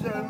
I